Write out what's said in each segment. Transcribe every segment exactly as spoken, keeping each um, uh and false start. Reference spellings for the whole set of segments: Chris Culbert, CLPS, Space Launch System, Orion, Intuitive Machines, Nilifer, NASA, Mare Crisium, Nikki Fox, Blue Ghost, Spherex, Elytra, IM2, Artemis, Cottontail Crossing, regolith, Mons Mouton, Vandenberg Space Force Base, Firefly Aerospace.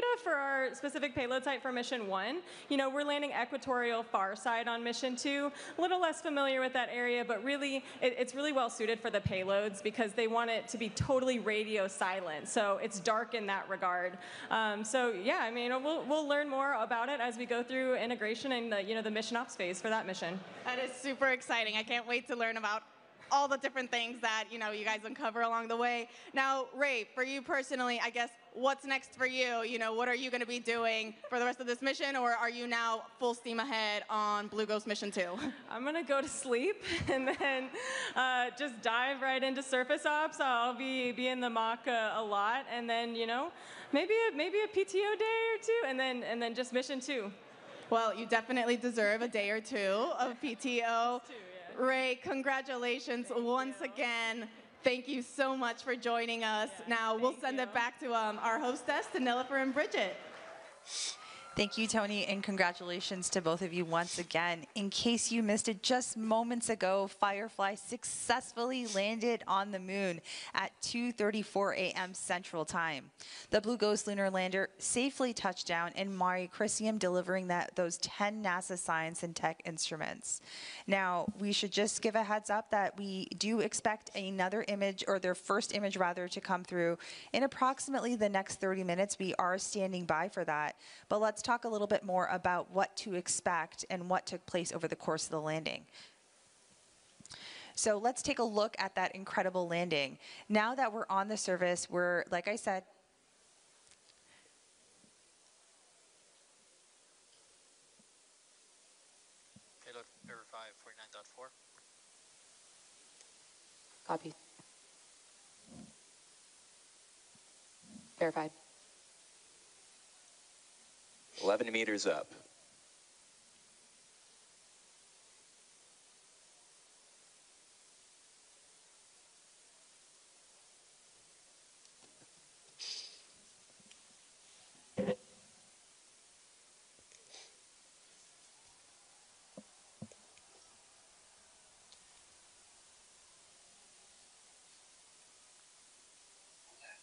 data for our specific payload site for mission one. You know, we're landing equatorial far side on mission two. A little less familiar with that area, but really, it, it's really well suited for the payloads because they want it to be totally radio silent. So it's dark in that regard. Um, so yeah, I mean, we'll, we'll learn more about it as we go through integration and the, you know, the mission ops phase for that mission. That is super exciting. I can't wait to learn about all the different things that, you know, you guys uncover along the way. Now, Ray, for you personally, I guess, what's next for you? You know, what are you going to be doing for the rest of this mission, or are you now full steam ahead on Blue Ghost Mission two? I'm going to go to sleep and then uh, just dive right into surface ops. I'll be, be in the mock uh, a lot, and then, you know, maybe a, maybe a P T O day or two, and then, and then just Mission two. Well, you definitely deserve a day or two of P T O. Ray, congratulations once again. Thank you so much for joining us. Yeah, now we'll send you. it back to um, our hostess, to Nilifer and Bridget. Thank you, Tony, and congratulations to both of you once again. In case you missed it, just moments ago, Firefly successfully landed on the moon at two thirty-four A M Central Time. The Blue Ghost lunar lander safely touched down in Mare Crisium, delivering that those ten NASA science and tech instruments. Now, we should just give a heads up that we do expect another image, or their first image rather, to come through in approximately the next thirty minutes. We are standing by for that, but let's talk talk a little bit more about what to expect and what took place over the course of the landing. So let's take a look at that incredible landing. Now that we're on the surface, we're, like I said, payload verify forty-nine point four. Copy. Verified. eleven meters up.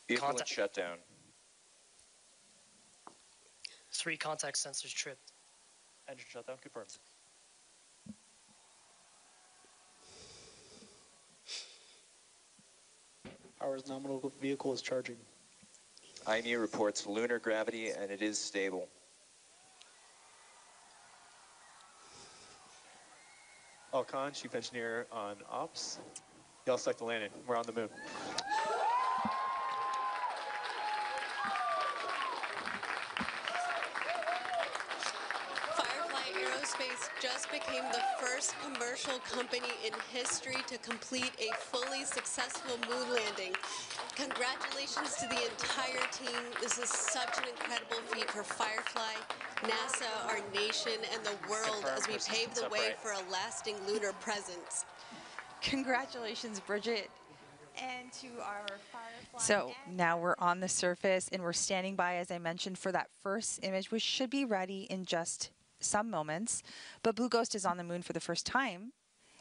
Vehicle shut down. Three contact sensors tripped. Engine shutdown confirmed. Power's nominal vehicle is charging. I M U reports lunar gravity and it is stable. All con, chief engineer on ops. Y'all stuck the landing. We're on the moon. Became the first commercial company in history to complete a fully successful moon landing. Congratulations to the entire team. This is such an incredible feat for Firefly, NASA, our nation, and the world as we pave the way for a lasting lunar presence. Congratulations, Bridget. And to our Firefly. So now we're on the surface and we're standing by, as I mentioned, for that first image, which should be ready in just some moments, but Blue Ghost is on the moon for the first time,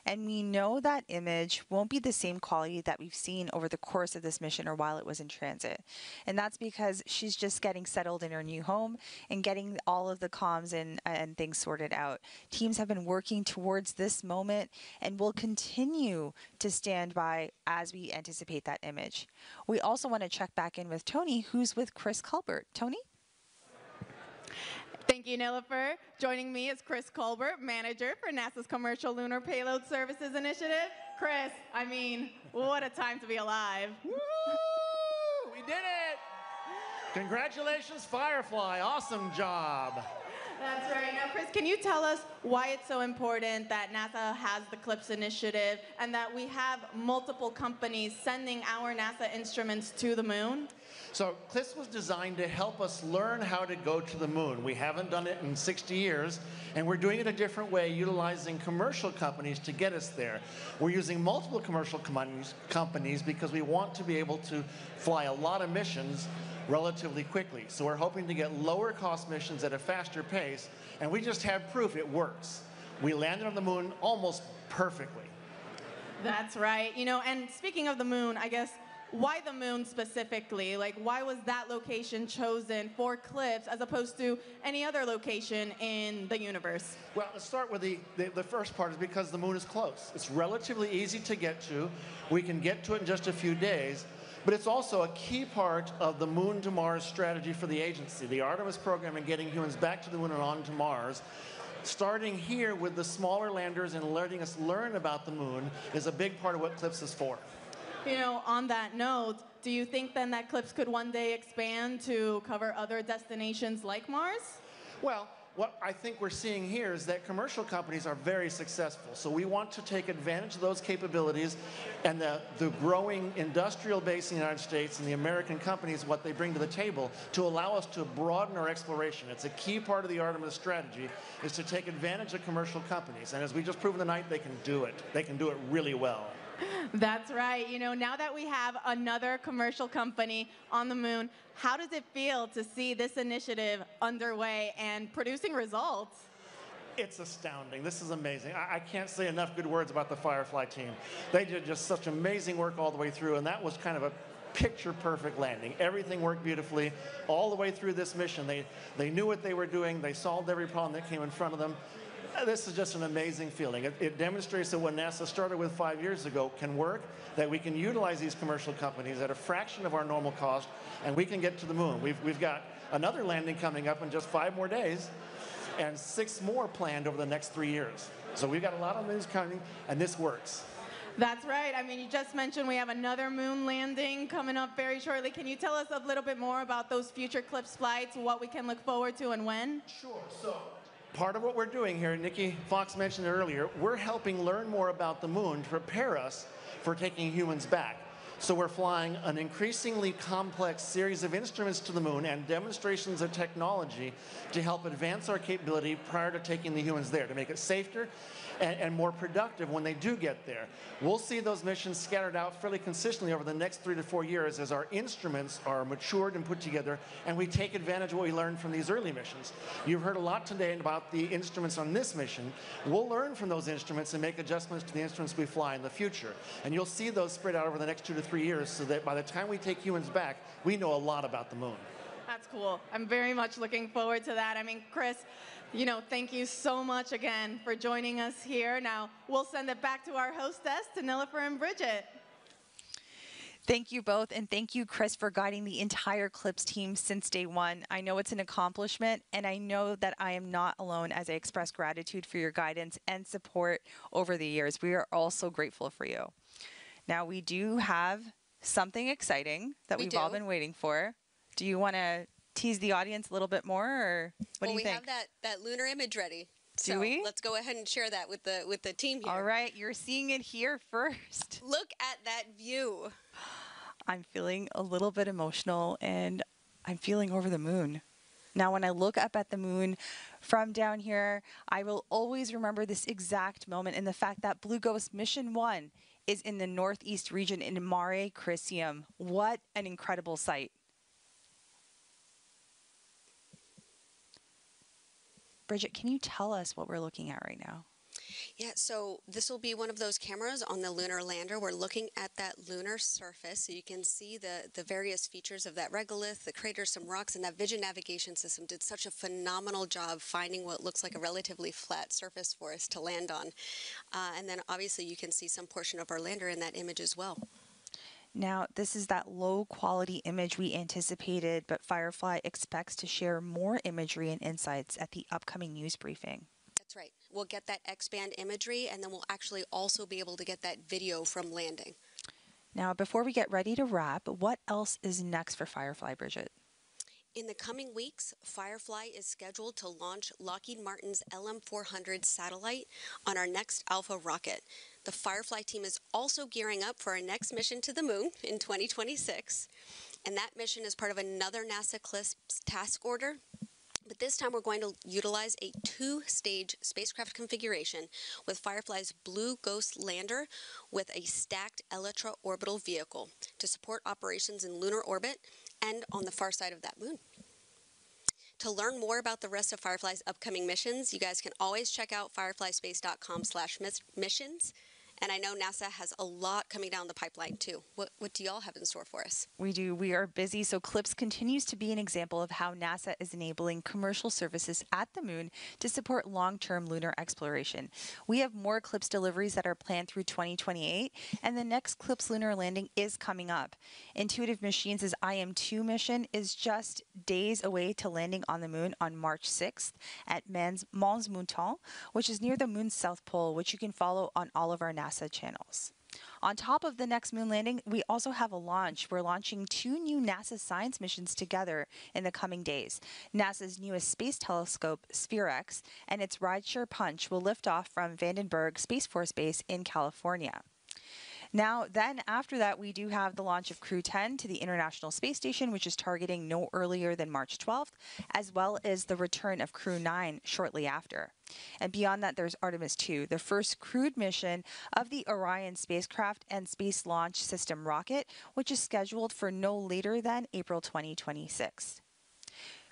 and we know that image won't be the same quality that we've seen over the course of this mission or while it was in transit. And that's because she's just getting settled in her new home and getting all of the comms and, and things sorted out. Teams have been working towards this moment and will continue to stand by as we anticipate that image. We also want to check back in with Tony, who's with Chris Culbert. Tony? Thank you, Nilifer. Joining me is Chris Culbert, manager for NASA's Commercial Lunar Payload Services Initiative. Chris, I mean, what a time to be alive. Woo! We did it! Congratulations, Firefly. Awesome job. That's right. Now, Chris, can you tell us why it's so important that NASA has the CLPS initiative and that we have multiple companies sending our NASA instruments to the moon? So CLPS was designed to help us learn how to go to the moon. We haven't done it in sixty years, and we're doing it a different way, utilizing commercial companies to get us there. We're using multiple commercial com- companies because we want to be able to fly a lot of missions relatively quickly. So we're hoping to get lower cost missions at a faster pace, and we just have proof it works. We landed on the moon almost perfectly. That's right. You know, and speaking of the moon, I guess why the moon specifically? Like, why was that location chosen for CLPS as opposed to any other location in the universe? Well, let's start with the, the, the first part is because the moon is close. It's relatively easy to get to. We can get to it in just a few days. But it's also a key part of the Moon to Mars strategy for the agency, the Artemis program, and getting humans back to the moon and on to Mars. Starting here with the smaller landers and letting us learn about the moon is a big part of what CLPS is for. You know, on that note, do you think then that CLPS could one day expand to cover other destinations like Mars? Well, what I think we're seeing here is that commercial companies are very successful. So we want to take advantage of those capabilities and the, the growing industrial base in the United States and the American companies, what they bring to the table to allow us to broaden our exploration. It's a key part of the Artemis strategy is to take advantage of commercial companies. And as we just proved tonight, they can do it. They can do it really well. That's right. You know, now that we have another commercial company on the moon, how does it feel to see this initiative underway and producing results? It's astounding. This is amazing. I, I can't say enough good words about the Firefly team. They did just such amazing work all the way through, and that was kind of a picture-perfect landing. Everything worked beautifully all the way through this mission. They, they knew what they were doing. They solved every problem that came in front of them. This is just an amazing feeling. It, it demonstrates that what NASA started with five years ago can work, that we can utilize these commercial companies at a fraction of our normal cost, and we can get to the moon. We've, we've got another landing coming up in just five more days, and six more planned over the next three years. So we've got a lot of moons coming, and this works. That's right. I mean, you just mentioned we have another moon landing coming up very shortly. Can you tell us a little bit more about those future CLPS flights, what we can look forward to and when? Sure. So part of what we're doing here, Nikki Fox mentioned it earlier, we're helping learn more about the moon to prepare us for taking humans back. So we're flying an increasingly complex series of instruments to the moon and demonstrations of technology to help advance our capability prior to taking the humans there, to make it safer and, and more productive when they do get there. We'll see those missions scattered out fairly consistently over the next three to four years as our instruments are matured and put together, and we take advantage of what we learned from these early missions. You've heard a lot today about the instruments on this mission. We'll learn from those instruments and make adjustments to the instruments we fly in the future. And you'll see those spread out over the next two to three years so that by the time we take humans back, we know a lot about the moon. That's cool. I'm very much looking forward to that. I mean, Chris, you know, thank you so much again for joining us here. Now, we'll send it back to our hostess, to Nilifer and Bridget. Thank you both, and thank you, Chris, for guiding the entire CLPS team since day one. I know it's an accomplishment, and I know that I am not alone as I express gratitude for your guidance and support over the years. We are all so grateful for you. Now, we do have something exciting that we we've do. all been waiting for. Do you want to tease the audience a little bit more, or what well, do you we think? We have that, that lunar image ready. Do so we? Let's go ahead and share that with the, with the team here. All right, you're seeing it here first. Look at that view. I'm feeling a little bit emotional, and I'm feeling over the moon. Now, when I look up at the moon from down here, I will always remember this exact moment and the fact that Blue Ghost Mission one is in the northeast region in Mare Crisium. What an incredible sight. Bridget, can you tell us what we're looking at right now? Yeah, so this will be one of those cameras on the lunar lander. We're looking at that lunar surface, so you can see the, the various features of that regolith, the craters, some rocks, and that Vision Navigation System did such a phenomenal job finding what looks like a relatively flat surface for us to land on. Uh, and then obviously you can see some portion of our lander in that image as well. Now, this is that low-quality image we anticipated, but Firefly expects to share more imagery and insights at the upcoming news briefing. That's right. We'll get that X-band imagery, and then we'll actually also be able to get that video from landing. Now, before we get ready to wrap, what else is next for Firefly, Bridget? In the coming weeks, Firefly is scheduled to launch Lockheed Martin's L M four hundred satellite on our next Alpha rocket. The Firefly team is also gearing up for our next mission to the moon in twenty twenty-six. And that mission is part of another NASA CLPS task order. But this time we're going to utilize a two-stage spacecraft configuration with Firefly's Blue Ghost lander with a stacked Elytra orbital vehicle to support operations in lunar orbit and on the far side of that moon. To learn more about the rest of Firefly's upcoming missions, you guys can always check out fireflyspace dot com slash missions. And I know NASA has a lot coming down the pipeline too. What, what do y'all have in store for us? We do. We are busy. So CLPS continues to be an example of how NASA is enabling commercial services at the moon to support long-term lunar exploration. We have more CLPS deliveries that are planned through twenty twenty-eight, and the next CLPS lunar landing is coming up. Intuitive Machines' I M two mission is just days away to landing on the moon on March sixth at Mons Mouton, which is near the moon's south pole, which you can follow on all of our NASA channels. On top of the next moon landing, we also have a launch. We're launching two new NASA science missions together in the coming days. NASA's newest space telescope, Spherex, and its rideshare Punch will lift off from Vandenberg Space Force Base in California. Now, then after that, we do have the launch of Crew ten to the International Space Station, which is targeting no earlier than March twelfth, as well as the return of Crew nine shortly after. And beyond that, there's Artemis two, the first crewed mission of the Orion spacecraft and Space Launch System rocket, which is scheduled for no later than April twenty twenty-six.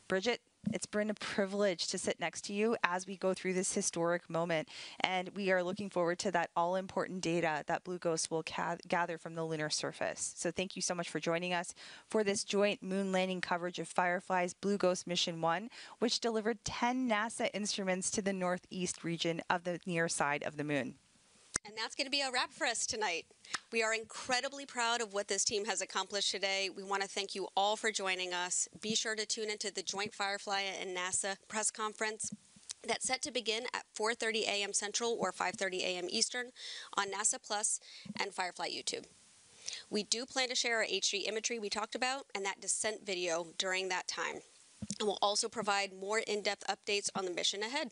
Bridget, it's been a privilege to sit next to you as we go through this historic moment, and we are looking forward to that all-important data that Blue Ghost will gather from the lunar surface. So thank you so much for joining us for this joint moon landing coverage of Firefly's Blue Ghost Mission one, which delivered ten NASA instruments to the northeast region of the near side of the moon. And that's going to be a wrap for us tonight. We are incredibly proud of what this team has accomplished today. We want to thank you all for joining us. Be sure to tune into the joint Firefly and NASA press conference that's set to begin at four thirty a m Central or five thirty a m Eastern on NASA Plus and Firefly YouTube. We do plan to share our H D imagery we talked about and that descent video during that time. And we'll also provide more in-depth updates on the mission ahead.